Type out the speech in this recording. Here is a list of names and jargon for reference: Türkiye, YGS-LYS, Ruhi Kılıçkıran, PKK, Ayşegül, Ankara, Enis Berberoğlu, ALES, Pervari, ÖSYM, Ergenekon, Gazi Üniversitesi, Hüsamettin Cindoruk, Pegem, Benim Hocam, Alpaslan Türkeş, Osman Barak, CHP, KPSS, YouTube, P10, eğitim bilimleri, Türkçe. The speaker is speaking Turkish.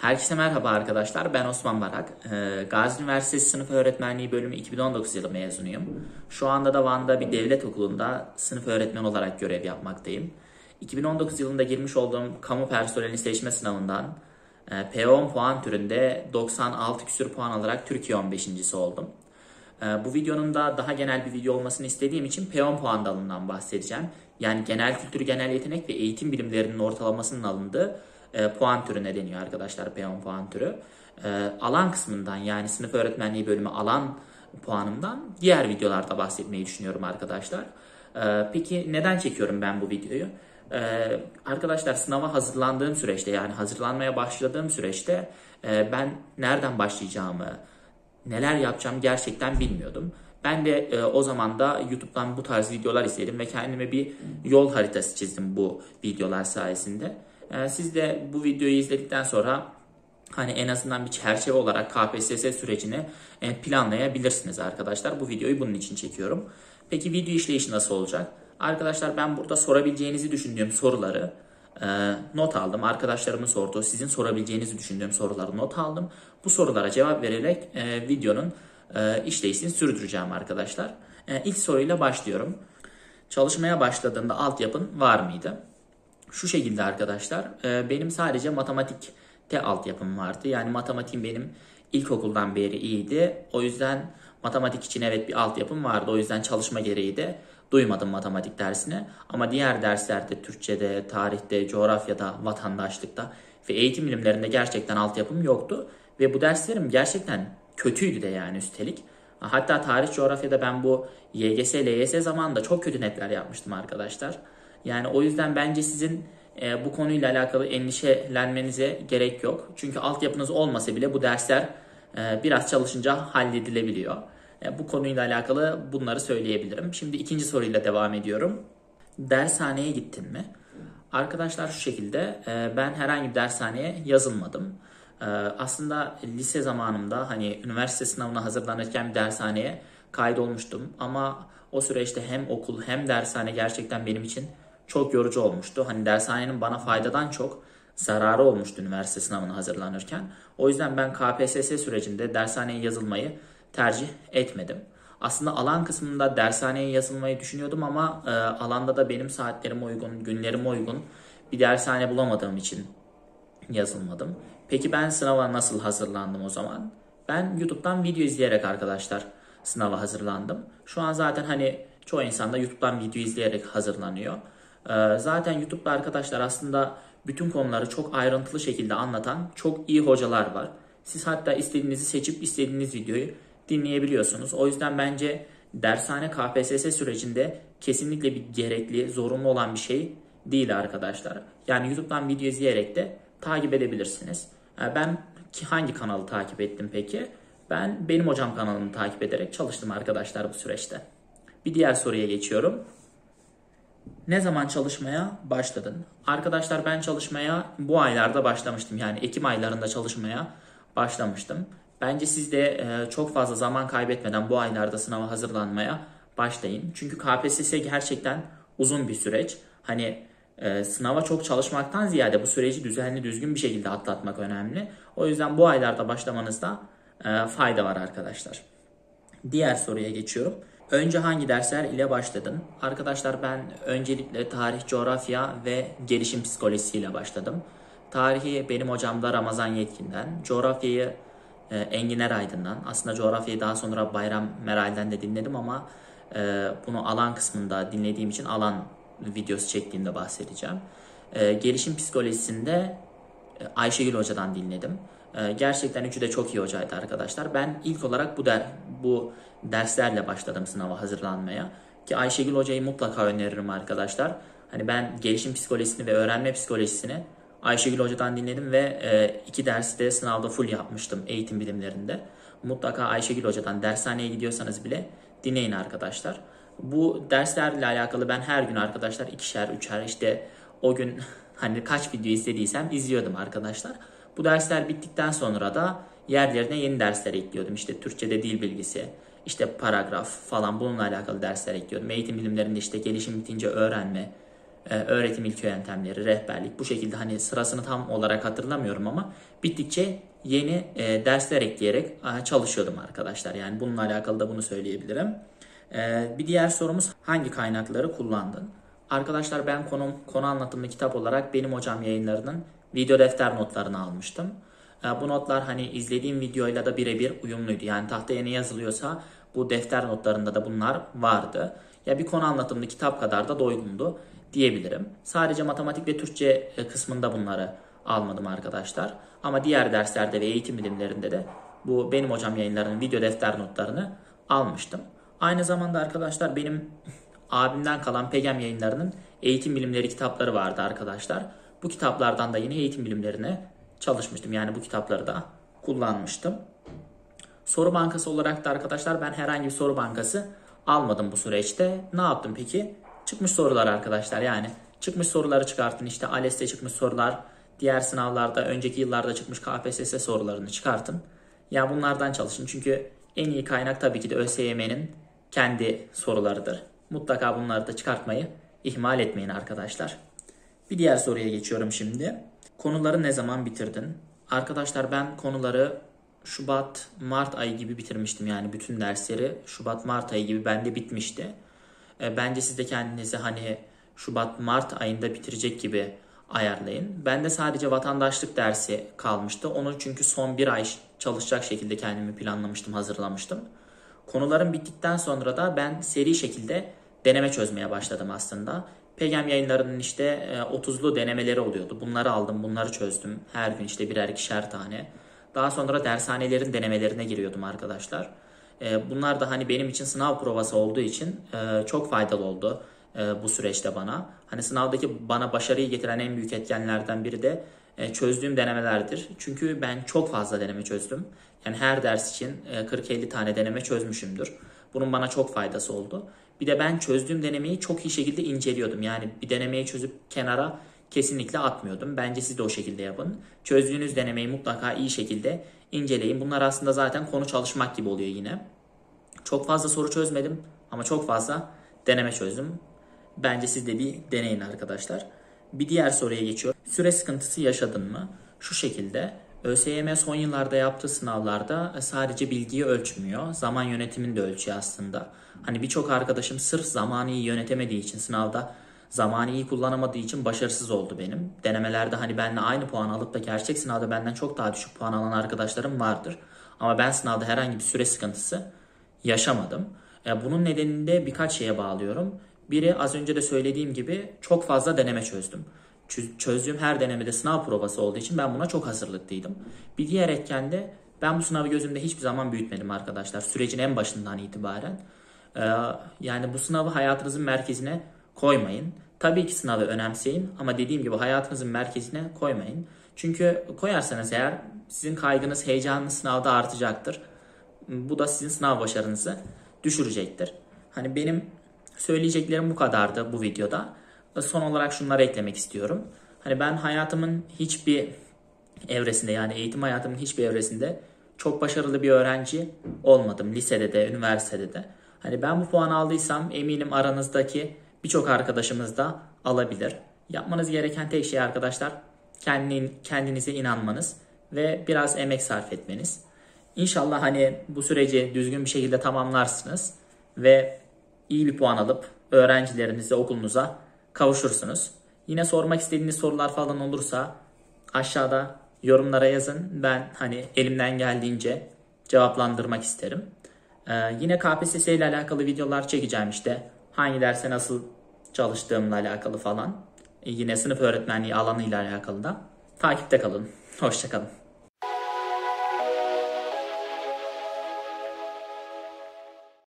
Herkese merhaba arkadaşlar, ben Osman Barak. Gazi Üniversitesi Sınıf Öğretmenliği bölümü 2019 yılı mezunuyum. Şu anda da Van'da bir devlet okulunda sınıf öğretmeni olarak görev yapmaktayım. 2019 yılında girmiş olduğum kamu personeli seçme sınavından P10 puan türünde 96 küsür puan alarak Türkiye 15.'si oldum. Bu videonun da daha genel bir video olmasını istediğim için P10 puan dalından bahsedeceğim. Yani genel kültür, genel yetenek ve eğitim bilimlerinin ortalamasının alındığı puan türüne deniyor arkadaşlar, P10 puan türü. Alan kısmından, yani sınıf öğretmenliği bölümü alan puanımdan diğer videolarda bahsetmeyi düşünüyorum arkadaşlar. Peki neden çekiyorum ben bu videoyu? Arkadaşlar, sınava hazırlandığım süreçte, yani hazırlanmaya başladığım süreçte ben nereden başlayacağımı, neler yapacağım gerçekten bilmiyordum. Ben de o zaman da YouTube'dan bu tarz videolar izledim ve kendime bir yol haritası çizdim bu videolar sayesinde. Siz de bu videoyu izledikten sonra hani en azından bir çerçeve olarak KPSS sürecini planlayabilirsiniz arkadaşlar. Bu videoyu bunun için çekiyorum. Peki video işleyişi nasıl olacak? Arkadaşlar, ben burada sorabileceğinizi düşündüğüm soruları not aldım. Arkadaşlarımın sorduğu, sizin sorabileceğinizi düşündüğüm soruları not aldım. Bu sorulara cevap vererek videonun işleyişini sürdüreceğim arkadaşlar. İlk soruyla başlıyorum. Çalışmaya başladığında altyapın var mıydı? Şu şekilde arkadaşlar, benim sadece matematikte altyapım vardı. Yani matematiğim benim ilkokuldan beri iyiydi. O yüzden matematik için evet bir altyapım vardı. O yüzden çalışma gereği de duymadım matematik dersini. Ama diğer derslerde, Türkçe'de, tarihte, coğrafyada, vatandaşlıkta ve eğitim bilimlerinde gerçekten altyapım yoktu. Ve bu derslerim gerçekten kötüydü de, yani üstelik. Hatta tarih, coğrafyada ben bu YGS-LYS zamanında çok kötü netler yapmıştım arkadaşlar. Yani o yüzden bence sizin bu konuyla alakalı endişelenmenize gerek yok. Çünkü altyapınız olmasa bile bu dersler biraz çalışınca halledilebiliyor. Bu konuyla alakalı bunları söyleyebilirim. Şimdi ikinci soruyla devam ediyorum. Dershaneye gittin mi? Arkadaşlar, şu şekilde, ben herhangi bir dershaneye yazılmadım. Aslında lise zamanımda hani üniversite sınavına hazırlanırken bir dershaneye kaydolmuştum. Ama o süreçte hem okul hem dershane gerçekten benim için çok yorucu olmuştu. Hani dershanenin bana faydadan çok zararı olmuştu üniversite sınavına hazırlanırken. O yüzden ben KPSS sürecinde dershaneye yazılmayı tercih etmedim. Aslında alan kısmında dershaneye yazılmayı düşünüyordum ama alanda da benim saatlerime uygun, günlerime uygun bir dershane bulamadığım için yazılmadım. Peki ben sınava nasıl hazırlandım o zaman? Ben YouTube'dan video izleyerek arkadaşlar sınava hazırlandım. Şu an zaten hani çoğu insan da YouTube'dan video izleyerek hazırlanıyor. Zaten YouTube'da arkadaşlar aslında bütün konuları çok ayrıntılı şekilde anlatan çok iyi hocalar var. Siz hatta istediğinizi seçip istediğiniz videoyu dinleyebiliyorsunuz. O yüzden bence dershane KPSS sürecinde kesinlikle bir gerekli, zorunlu olan bir şey değil arkadaşlar. Yani YouTube'dan video izleyerek de takip edebilirsiniz. Ben hangi kanalı takip ettim peki? Ben Benim Hocam kanalını takip ederek çalıştım arkadaşlar bu süreçte. Bir diğer soruya geçiyorum. Ne zaman çalışmaya başladın? Arkadaşlar, ben çalışmaya bu aylarda başlamıştım. Yani Ekim aylarında çalışmaya başlamıştım. Bence siz de çok fazla zaman kaybetmeden bu aylarda sınava hazırlanmaya başlayın. Çünkü KPSS gerçekten uzun bir süreç. Hani sınava çok çalışmaktan ziyade bu süreci düzenli, düzgün bir şekilde atlatmak önemli. O yüzden bu aylarda başlamanızda fayda var arkadaşlar. Diğer soruya geçiyorum. Önce hangi dersler ile başladın? Arkadaşlar, ben öncelikle tarih, coğrafya ve gelişim psikolojisiyle başladım. Tarihi Benim Hocam'da Ramazan Yetkin'den, coğrafyayı Enginer Aydın'dan. Aslında coğrafyayı daha sonra Bayram Meral'den de dinledim ama bunu alan kısmında dinlediğim için alan videosu çektiğimde bahsedeceğim. Gelişim psikolojisinde Ayşegül Hoca'dan dinledim. Gerçekten üçü de çok iyi hocaydı arkadaşlar. Ben ilk olarak bu derslerle başladım sınava hazırlanmaya. Ki Ayşegül Hoca'yı mutlaka öneririm arkadaşlar. Hani ben gelişim psikolojisini ve öğrenme psikolojisini Ayşegül Hoca'dan dinledim ve iki dersi de sınavda full yapmıştım eğitim bilimlerinde. Mutlaka Ayşegül Hoca'dan, dershaneye gidiyorsanız bile dinleyin arkadaşlar. Bu derslerle alakalı ben her gün arkadaşlar ikişer, üçer, işte o gün hani kaç video izlediysem izliyordum arkadaşlar. Bu dersler bittikten sonra da yerlerine yeni dersler ekliyordum. İşte Türkçe'de dil bilgisi, işte paragraf falan, bununla alakalı dersler ekliyordum. Eğitim bilimlerinde işte gelişim bitince öğrenme, öğretim ilke yöntemleri, rehberlik, bu şekilde hani sırasını tam olarak hatırlamıyorum ama bittikçe yeni dersler ekleyerek çalışıyordum arkadaşlar. Yani bununla alakalı da bunu söyleyebilirim. Bir diğer sorumuz, hangi kaynakları kullandın? Arkadaşlar ben konu anlatımlı kitap olarak Benim Hocam yayınlarının video defter notlarını almıştım. Bu notlar hani izlediğim videoyla da birebir uyumluydu. Yani tahtaya ne yazılıyorsa bu defter notlarında da bunlar vardı. Ya bir konu anlatımlı kitap kadar da doygundu diyebilirim. Sadece matematik ve Türkçe kısmında bunları almadım arkadaşlar. Ama diğer derslerde ve eğitim bilimlerinde de bu Benim Hocam yayınlarının video defter notlarını almıştım. Aynı zamanda arkadaşlar benim abimden kalan Pegem yayınlarının eğitim bilimleri kitapları vardı arkadaşlar. Bu kitaplardan da yine eğitim bilimlerine çalışmıştım. Yani bu kitapları da kullanmıştım. Soru bankası olarak da arkadaşlar ben herhangi bir soru bankası almadım bu süreçte. Ne yaptım peki? Çıkmış sorular arkadaşlar, yani çıkmış soruları çıkartın. İşte ALES'te çıkmış sorular, diğer sınavlarda önceki yıllarda çıkmış KPSS sorularını çıkartın. Ya bunlardan çalışın çünkü en iyi kaynak tabii ki de ÖSYM'nin kendi sorularıdır. Mutlaka bunları da çıkartmayı ihmal etmeyin arkadaşlar. Bir diğer soruya geçiyorum şimdi. Konuları ne zaman bitirdin? Arkadaşlar ben konuları Şubat-Mart ayı gibi bitirmiştim. Yani bütün dersleri Şubat-Mart ayı gibi bende bitmişti. Bence siz de kendinizi hani Şubat-Mart ayında bitirecek gibi ayarlayın. Bende sadece vatandaşlık dersi kalmıştı. Onu çünkü son bir ay çalışacak şekilde kendimi planlamıştım, hazırlamıştım. Konularım bittikten sonra da ben seri şekilde deneme çözmeye başladım aslında. Pegem yayınlarının işte 30'lu denemeleri oluyordu. Bunları aldım, bunları çözdüm. Her gün işte birer ikişer tane. Daha sonra dershanelerin denemelerine giriyordum arkadaşlar. Bunlar da hani benim için sınav provası olduğu için çok faydalı oldu bu süreçte bana. Hani sınavdaki bana başarıyı getiren en büyük etkenlerden biri de çözdüğüm denemelerdir. Çünkü ben çok fazla deneme çözdüm. Yani her ders için 40-50 tane deneme çözmüşümdür. Bunun bana çok faydası oldu. Bir de ben çözdüğüm denemeyi çok iyi şekilde inceliyordum. Yani bir denemeyi çözüp kenara kesinlikle atmıyordum. Bence siz de o şekilde yapın. Çözdüğünüz denemeyi mutlaka iyi şekilde inceleyin. Bunlar aslında zaten konu çalışmak gibi oluyor yine. Çok fazla soru çözmedim ama çok fazla deneme çözdüm. Bence siz de bir deneyin arkadaşlar. Bir diğer soruya geçiyorum. Süre sıkıntısı yaşadın mı? Şu şekilde. ÖSYM son yıllarda yaptığı sınavlarda sadece bilgiyi ölçmüyor. Zaman yönetimini de ölçüyor aslında. Hani birçok arkadaşım sırf zamanı iyi yönetemediği için, sınavda zamanı iyi kullanamadığı için başarısız oldu benim. Denemelerde hani benimle aynı puan alıp da gerçek sınavda benden çok daha düşük puan alan arkadaşlarım vardır. Ama ben sınavda herhangi bir süre sıkıntısı yaşamadım. Bunun nedenini de birkaç şeye bağlıyorum. Biri, az önce de söylediğim gibi çok fazla deneme çözdüm. Çözdüğüm her denemede sınav provası olduğu için ben buna çok hazırlıklıydım. Bir diğer etken de ben bu sınavı gözümde hiçbir zaman büyütmedim arkadaşlar. Sürecin en başından itibaren. Yani bu sınavı hayatınızın merkezine koymayın. Tabii ki sınavı önemseyin ama dediğim gibi hayatınızın merkezine koymayın. Çünkü koyarsanız eğer sizin kaygınız, heyecanınız sınavda artacaktır. Bu da sizin sınav başarınızı düşürecektir. Hani benim söyleyeceklerim bu kadardı bu videoda. Son olarak şunları eklemek istiyorum. Hani ben hayatımın hiçbir evresinde, yani eğitim hayatımın hiçbir evresinde çok başarılı bir öğrenci olmadım. Lisede de, üniversitede de. Hani ben bu puanı aldıysam eminim aranızdaki birçok arkadaşımız da alabilir. Yapmanız gereken tek şey arkadaşlar kendinize inanmanız ve biraz emek sarf etmeniz. İnşallah hani bu süreci düzgün bir şekilde tamamlarsınız ve iyi bir puan alıp öğrencilerinize, okulunuza kavuşursunuz. Yine sormak istediğiniz sorular falan olursa aşağıda yorumlara yazın. Ben hani elimden geldiğince cevaplandırmak isterim. Yine KPSS ile alakalı videolar çekeceğim işte. Hangi derse nasıl çalıştığımla alakalı falan. Yine sınıf öğretmenliği alanıyla alakalı da. Takipte kalın. Hoşça kalın.